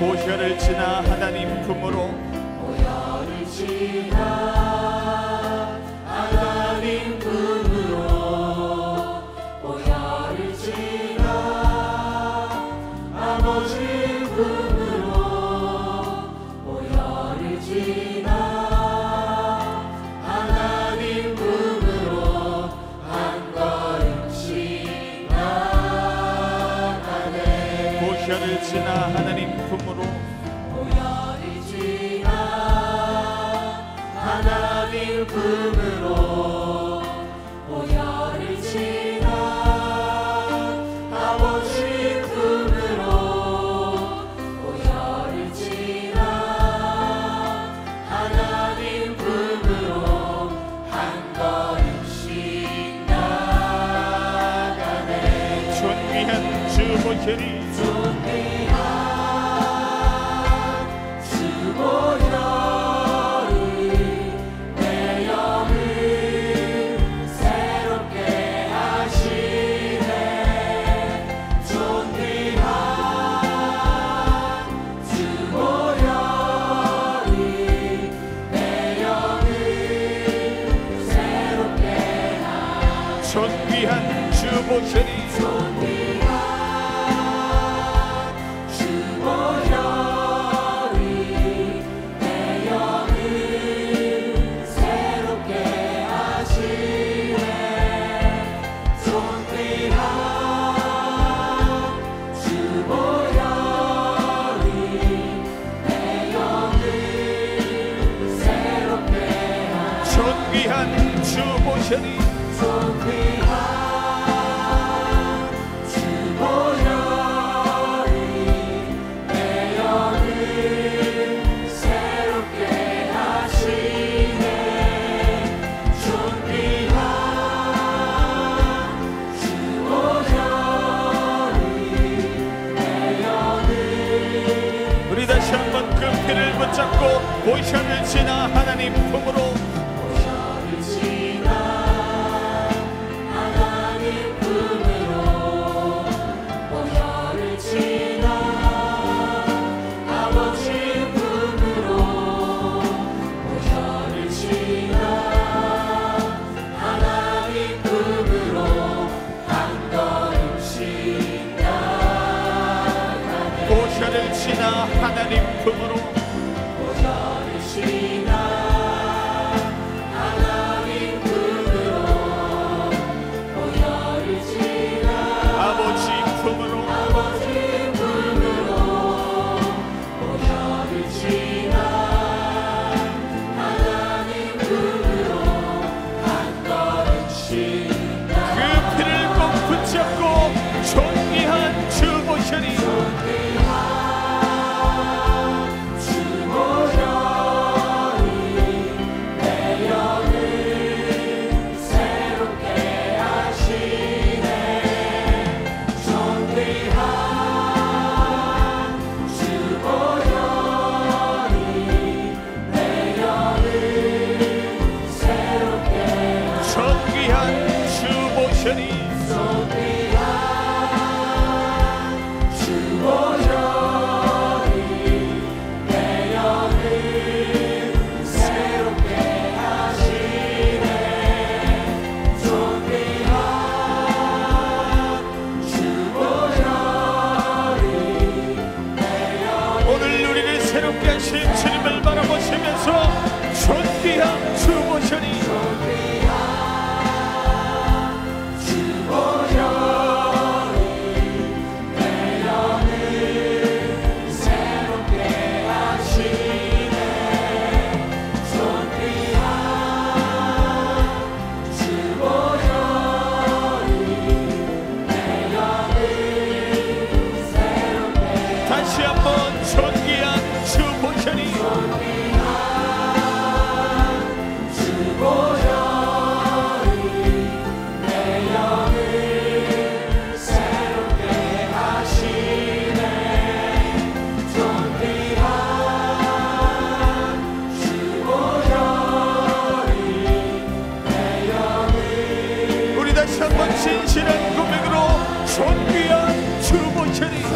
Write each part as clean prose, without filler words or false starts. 고혈을 지나 하나님 품으로, 고혈을 지나 하나님 품으로, 고혈을 지나 아버지 품으로, 고혈을 지나 하나님 품으로 한 걸음씩 나가네. 고혈을 지나 하나님 품으로, 고혈이 지나 하나님 품으로, 고혈이 지나 아버지 품으로, 고혈이 지나 하나님 품으로 한 걸음씩 나가네. 존귀한 주 보혈이, 존귀한 고혈이 내 영을 새롭게 하시네. 존귀한 주 고혈이 내 영을 새롭게 하시네. 존귀한 주 고혈이, 존귀한 주 보혈이, 존귀한 주 보혈이 내 영을 새롭게 하시네. 존귀한 주 보혈이 내 영을. 우리 다시 한번 그 피를 붙잡고 보혈을 지나 하나님 품으로, 고혈을 지나 하나님 품으로, 고혈을 지나 하나님 품으로, 고혈을 지나 아버지 품으로, 아버지 품으로, 고혈을 지나 하나님 품으로 한 걸음씩 나아가네. 그 피를 꼭 붙잡고 존귀한 주 보혈이, 존귀한 주 보혈이 내 영을 새롭게 하시네. 존귀한 주 보혈이 내 영을. 오늘 우리를 새롭게 하신 주님을 바라보시면서 존귀한 주 보혈이, 존귀한 주 보혈이 진실한 고백으로 존귀한 주 모시리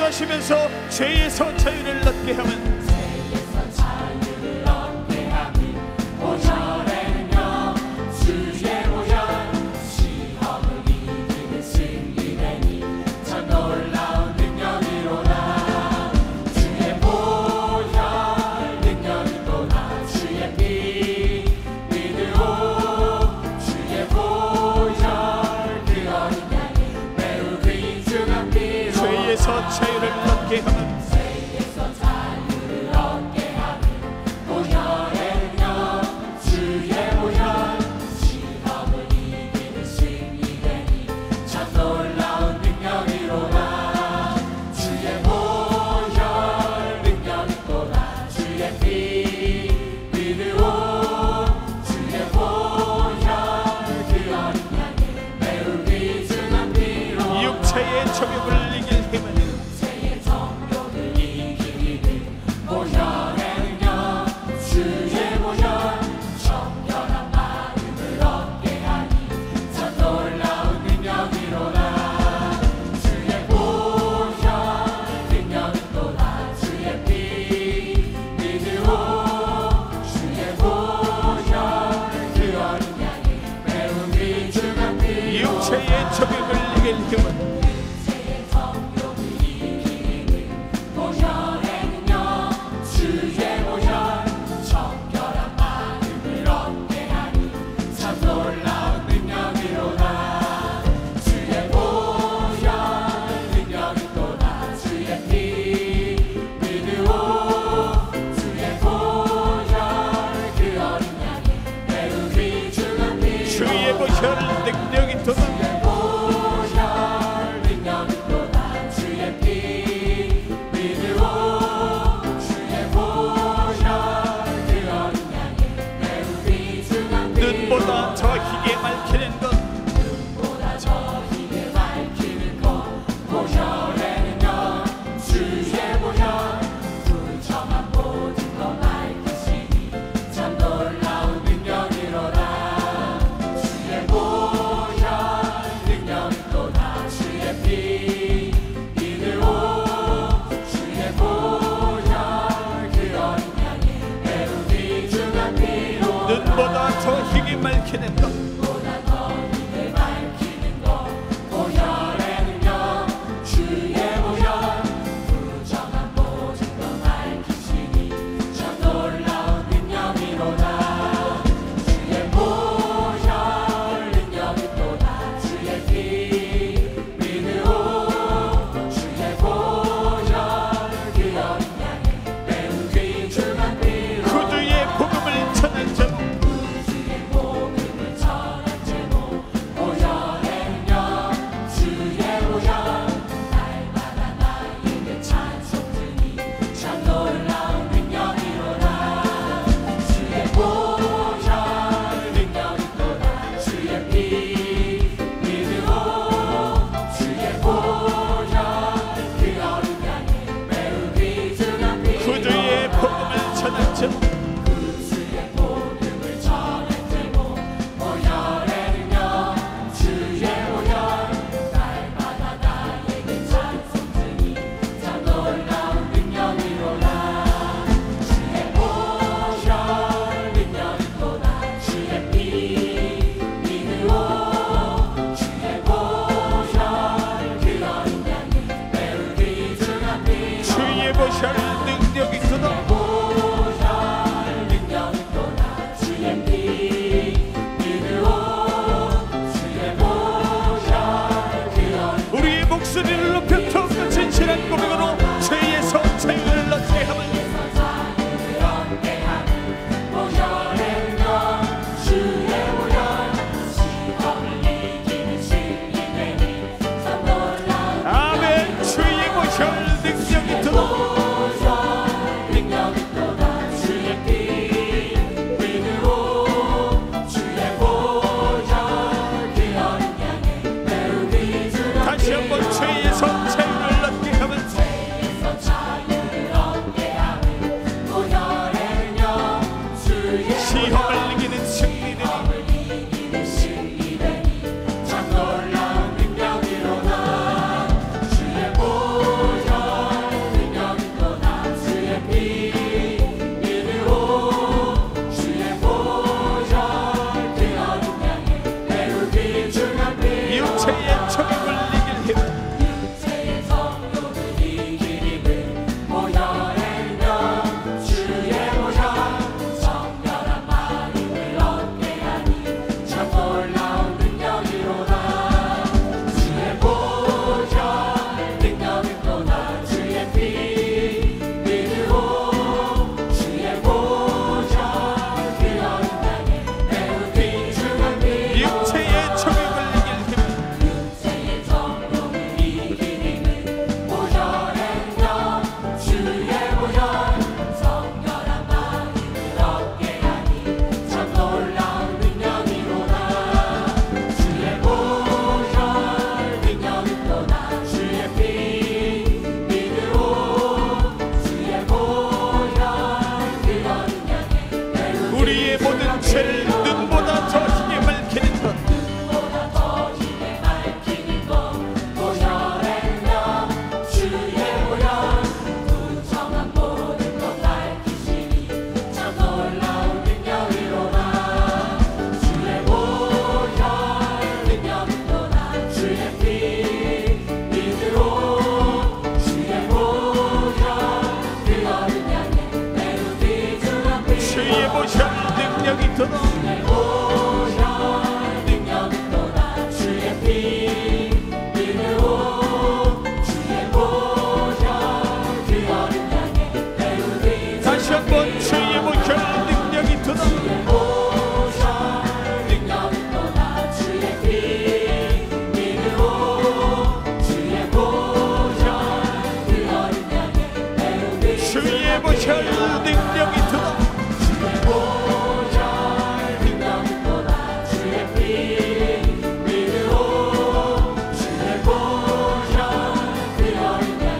하시면서 죄의 서차이를 낮게 하면 자유를 얻게 하면 죄에서 자유를 얻게 하는 보혈의 영 주의 보혈 시험을 이기는 승리되니 참 놀라운 능력이로다 주의 보혈 능력이 또다 주의 피 믿으오 주의 보혈 그 어린 양의 매우 귀중한 피로 육체의 정욕을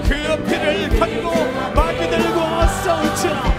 그 옆에를 받고 마귀들과 싸우자.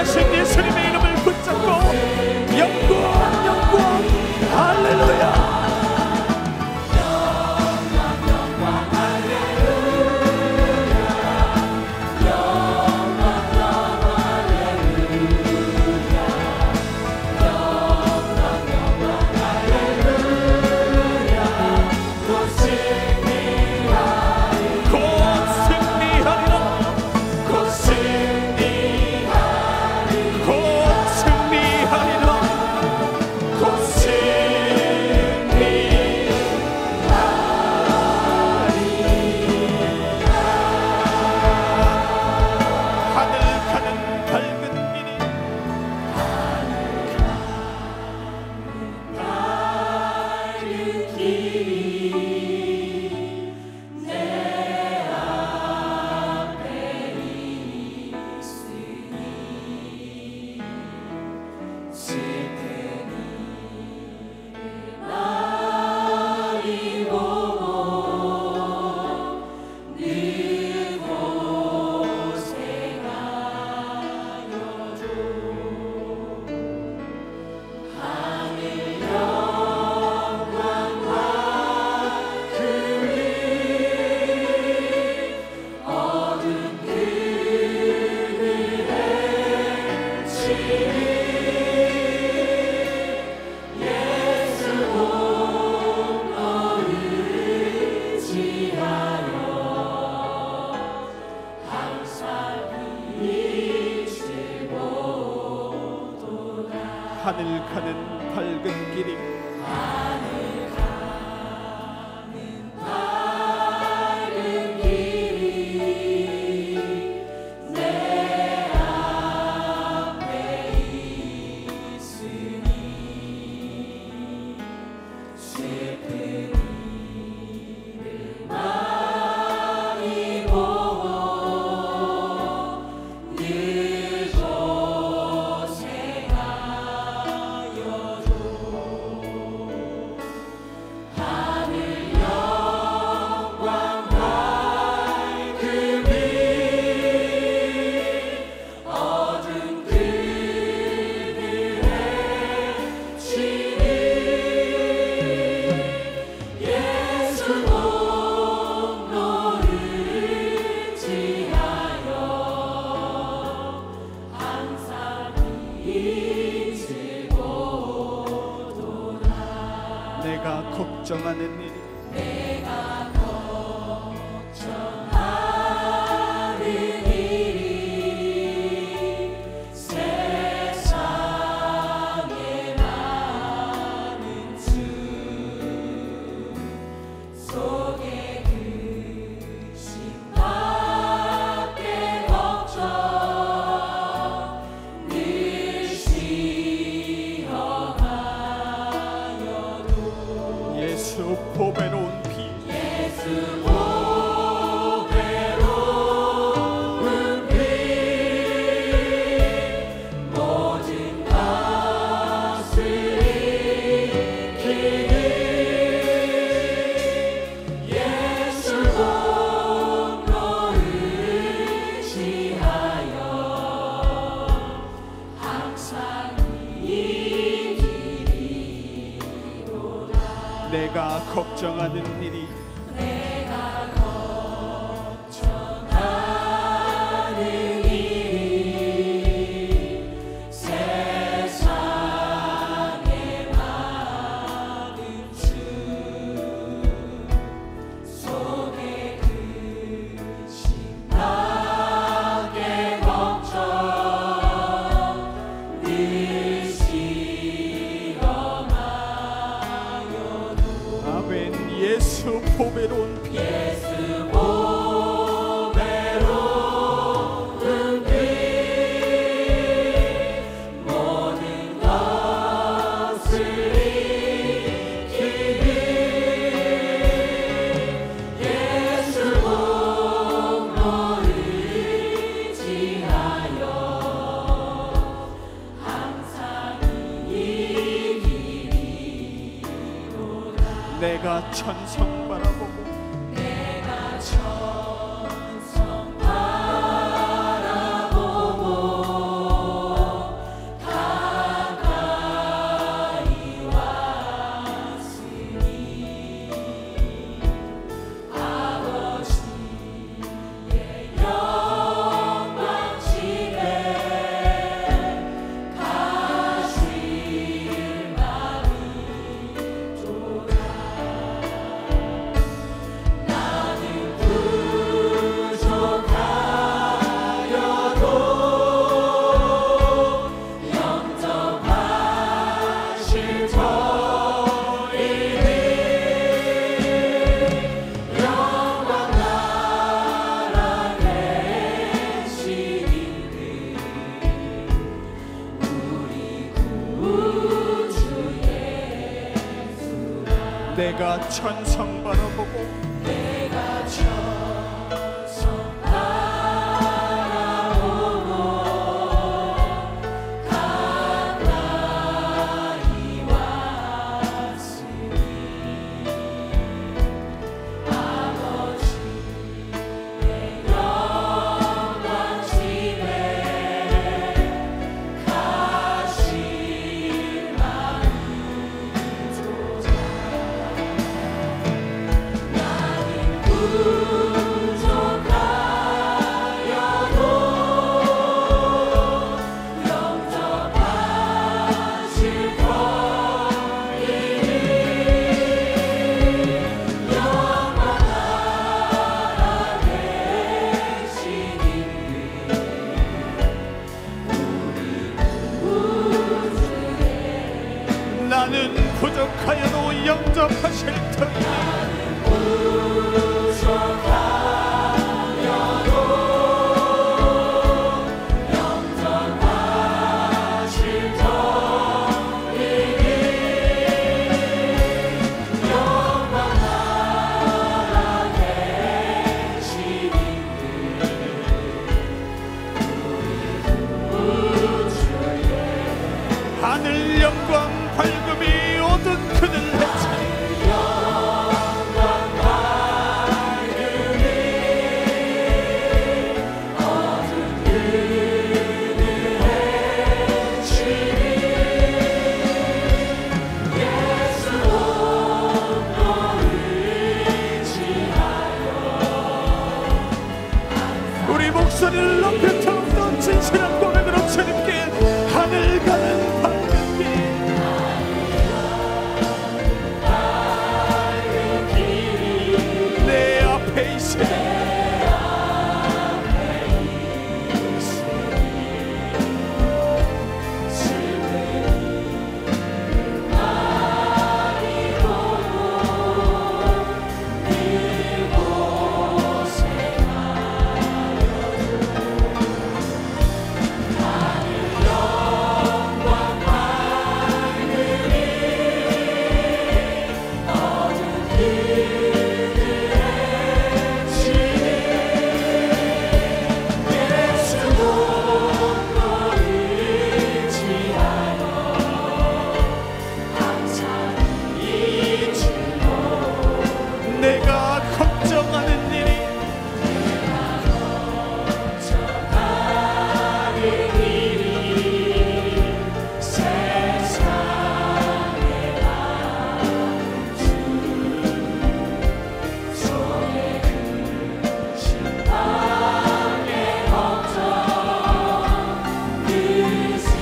예수님, 예수님의 이름을 붙잡고 영광, 영광, 할렐루야. 하늘 가는 밝은 길이, 하늘 가는 밝은 길이 내 앞에 있으니 슬픈 일을 많이 보고 걱정하는 일이, 내가 걱정하는 일이 세상에 많은 주 속에 그심밖에 걱정 늘 시험하여도 예수 보배로운 피, 예수 보배로운 피 모든 다스리기는 예수 공로를 지하여 항상 내가 걱정하는 일이, 내가 걱정하는 일이 세상에 많은 주 속에 그 심하게 걱정 늘 예수 보배로운 피, 예수 보배로운 피 모든 다스리기는 예수 공로를 지하여 항상 이기리로다. 내가 천성 바라보고, 내가 천성 바라보고 내가 천성 바라보고 내가 천성 바라보고 가까이 왔으니 아버지의 영광 집에 가실 마음 조차 나는 부족하여도 영접하실 권리니 영원하라 되시니 우리 구주의 나는 부족하여도 영접하실 터이니 부족하여도 영접하실 터이니 영원하라 되시니 우리 구주의 하늘 영광 밝음이 오던 그들 해치니 영광 밝음이 어두운 그들 해치니 예수 홀로 의지하여 우리 목소리를 높여 통던 진실한 고백으로 주님께 하늘 가는 밝은 길 내 앞에 있으니 예수 홀로 의지하여 항상 이치로 내가 걱정하는 일이 나를 이리 세상에 속에 그 심판의 걱정 그 시험한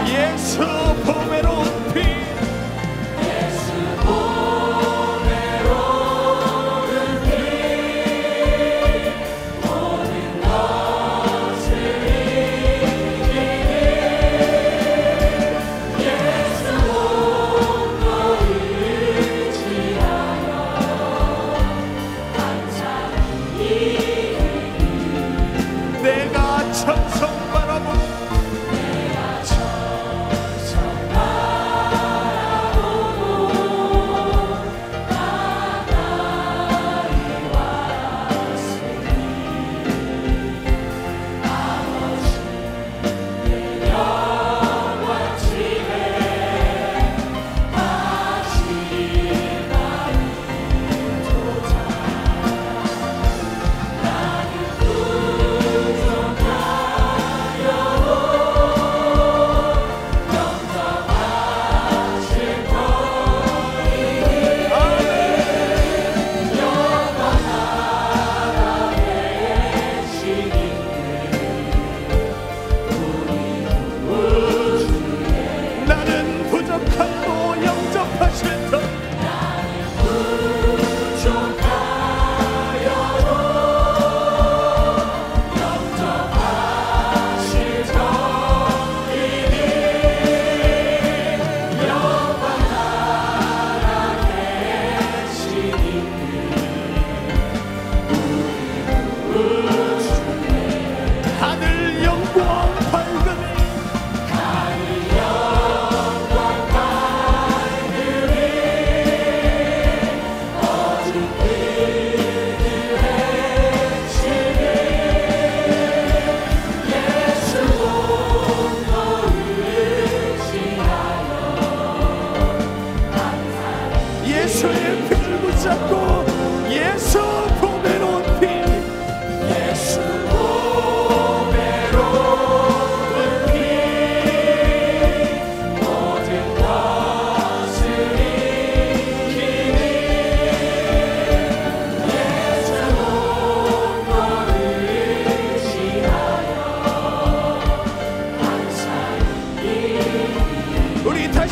예수 봄에로운 피 예수 봄에로운 피 모든 것을 이기니 예수 홀로 의지하여 항상 이기니 내가 천성 바라보니 내가 천성 바라보고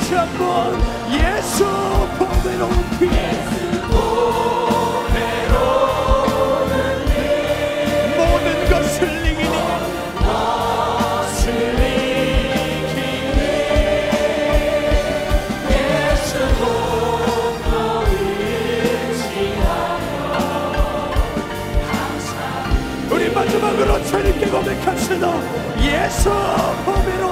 다시 한번 예수 보배로 모든 것을 이기니 예수 보배로 일치하여 우리 마지막으로 주님께 고백합시다. 예수 보배로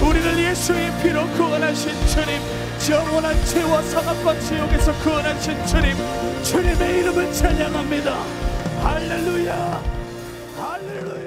우리를 예수의 피로 구원하신 주님, 영원한 죄와 사망과 지옥에서 구원하신 주님, 주님의 이름을 찬양합니다. 할렐루야, 할렐루야.